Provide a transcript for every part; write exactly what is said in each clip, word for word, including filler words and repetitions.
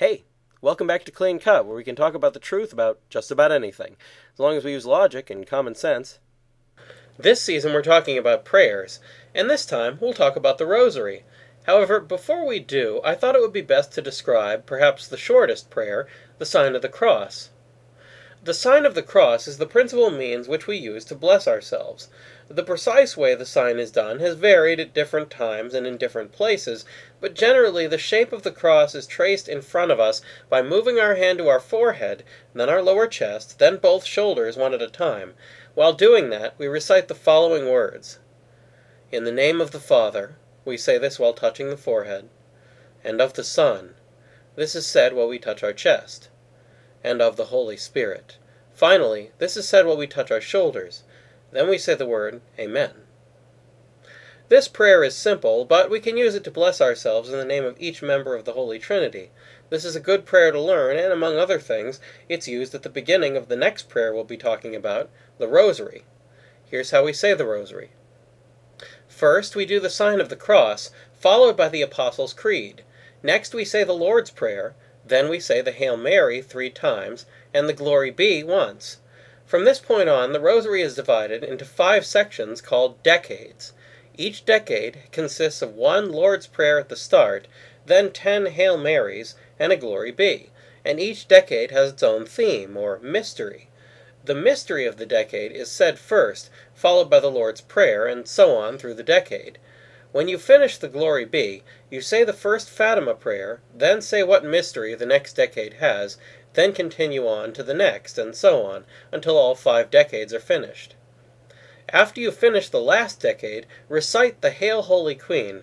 Hey, welcome back to Clean Cut, where we can talk about the truth about just about anything, as long as we use logic and common sense. This season we're talking about prayers, and this time we'll talk about the Rosary. However, before we do, I thought it would be best to describe, perhaps the shortest prayer, the sign of the cross. The sign of the cross is the principal means which we use to bless ourselves. The precise way the sign is done has varied at different times and in different places, but generally the shape of the cross is traced in front of us by moving our hand to our forehead, then our lower chest, then both shoulders one at a time. While doing that, we recite the following words. In the name of the Father, we say this while touching the forehead, and of the Son, this is said while we touch our chest, and of the Holy Spirit. Finally, this is said while we touch our shoulders. Then we say the word, Amen. This prayer is simple, but we can use it to bless ourselves in the name of each member of the Holy Trinity. This is a good prayer to learn, and among other things, it's used at the beginning of the next prayer we'll be talking about, the Rosary. Here's how we say the Rosary. First, we do the sign of the cross, followed by the Apostles' Creed. Next, we say the Lord's Prayer. Then we say the Hail Mary three times, and the Glory Be once. From this point on, the Rosary is divided into five sections called decades. Each decade consists of one Lord's Prayer at the start, then ten Hail Marys, and a Glory Be, and each decade has its own theme, or mystery. The mystery of the decade is said first, followed by the Lord's Prayer, and so on through the decade. When you finish the Glory Be, you say the first Fatima prayer, then say what mystery the next decade has, then continue on to the next, and so on, until all five decades are finished. After you finish the last decade, recite the Hail Holy Queen.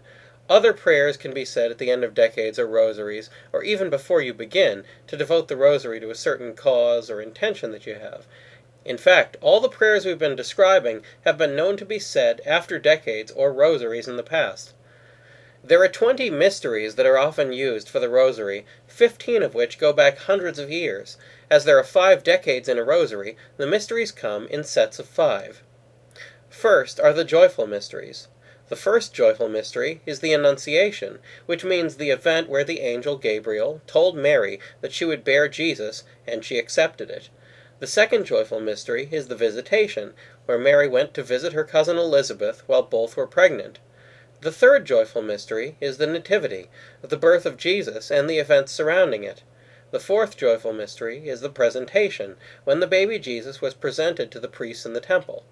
Other prayers can be said at the end of decades or rosaries, or even before you begin, to devote the rosary to a certain cause or intention that you have. In fact, all the prayers we've been describing have been known to be said after decades or rosaries in the past. There are twenty mysteries that are often used for the rosary, fifteen of which go back hundreds of years. As there are five decades in a rosary, the mysteries come in sets of five. First are the joyful mysteries. The first joyful mystery is the Annunciation, which means the event where the angel Gabriel told Mary that she would bear Jesus, and she accepted it. The second joyful mystery is the Visitation, where Mary went to visit her cousin Elizabeth while both were pregnant. The third joyful mystery is the Nativity, the birth of Jesus and the events surrounding it. The fourth joyful mystery is the Presentation, when the baby Jesus was presented to the priests in the temple.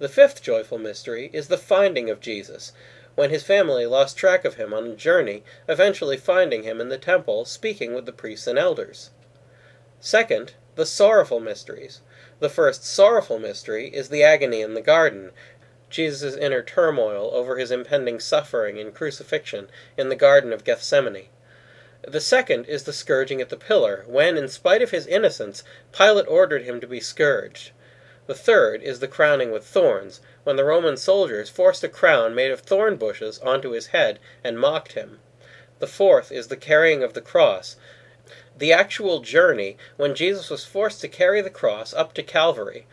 The fifth joyful mystery is the Finding of Jesus, when his family lost track of him on a journey, eventually finding him in the temple, speaking with the priests and elders. Second, the sorrowful mysteries. The first sorrowful mystery is the Agony in the Garden, Jesus' inner turmoil over his impending suffering and crucifixion in the Garden of Gethsemane. The second is the scourging at the pillar, when, in spite of his innocence, Pilate ordered him to be scourged. The third is the crowning with thorns, when the Roman soldiers forced a crown made of thorn bushes onto his head and mocked him. The fourth is the carrying of the cross, the actual journey when Jesus was forced to carry the cross up to Calvary.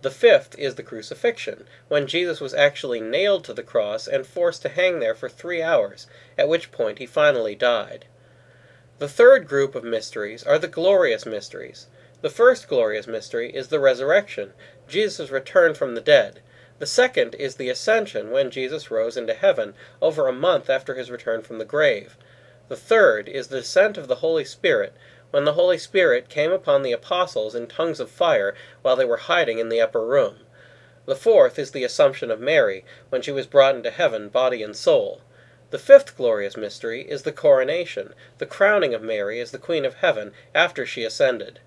The fifth is the crucifixion, when Jesus was actually nailed to the cross and forced to hang there for three hours, at which point he finally died. The third group of mysteries are the glorious mysteries. The first glorious mystery is the resurrection, Jesus' return from the dead. The second is the ascension, when Jesus rose into heaven over a month after his return from the grave. The third is the descent of the Holy Spirit, when the Holy Spirit came upon the apostles in tongues of fire while they were hiding in the upper room. The fourth is the Assumption of Mary, when she was brought into heaven, body and soul. The fifth glorious mystery is the Coronation, the crowning of Mary as the Queen of Heaven after she ascended.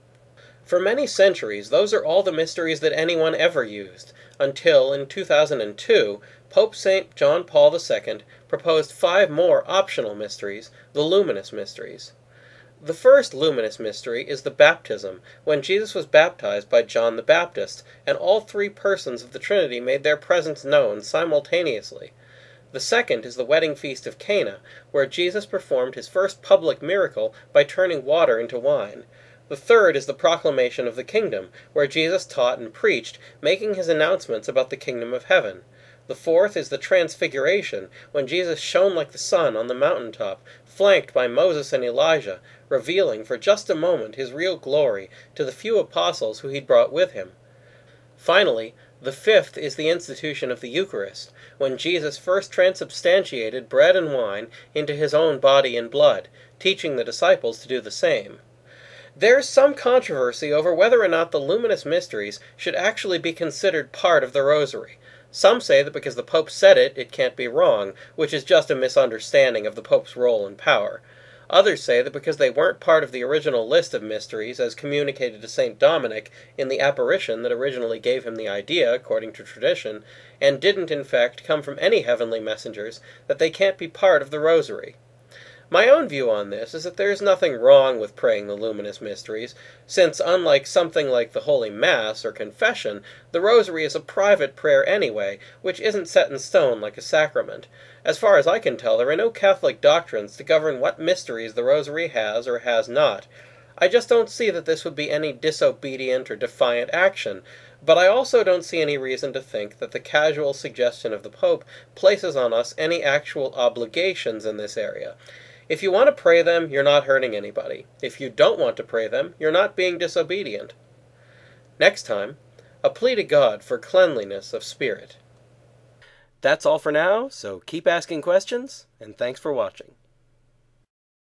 For many centuries, those are all the mysteries that anyone ever used, until, in two thousand two, Pope Saint John Paul the Second proposed five more optional mysteries, the Luminous Mysteries. The first Luminous Mystery is the Baptism, when Jesus was baptized by John the Baptist, and all three persons of the Trinity made their presence known simultaneously. The second is the Wedding Feast of Cana, where Jesus performed his first public miracle by turning water into wine. The third is the Proclamation of the Kingdom, where Jesus taught and preached, making his announcements about the Kingdom of Heaven. The fourth is the Transfiguration, when Jesus shone like the sun on the mountaintop, flanked by Moses and Elijah, revealing for just a moment his real glory to the few apostles who he brought with him. Finally, the fifth is the institution of the Eucharist, when Jesus first transubstantiated bread and wine into his own body and blood, teaching the disciples to do the same. There's some controversy over whether or not the Luminous Mysteries should actually be considered part of the Rosary. Some say that because the Pope said it, it can't be wrong, which is just a misunderstanding of the Pope's role and power. Others say that because they weren't part of the original list of mysteries, as communicated to Saint Dominic in the apparition that originally gave him the idea, according to tradition, and didn't in fact come from any heavenly messengers, that they can't be part of the Rosary. My own view on this is that there is nothing wrong with praying the Luminous Mysteries, since unlike something like the Holy Mass or Confession, the Rosary is a private prayer anyway, which isn't set in stone like a sacrament. As far as I can tell, there are no Catholic doctrines to govern what mysteries the Rosary has or has not. I just don't see that this would be any disobedient or defiant action, but I also don't see any reason to think that the casual suggestion of the Pope places on us any actual obligations in this area. If you want to pray them, you're not hurting anybody. If you don't want to pray them, you're not being disobedient. Next time, a plea to God for cleanliness of spirit. That's all for now, so keep asking questions, and thanks for watching.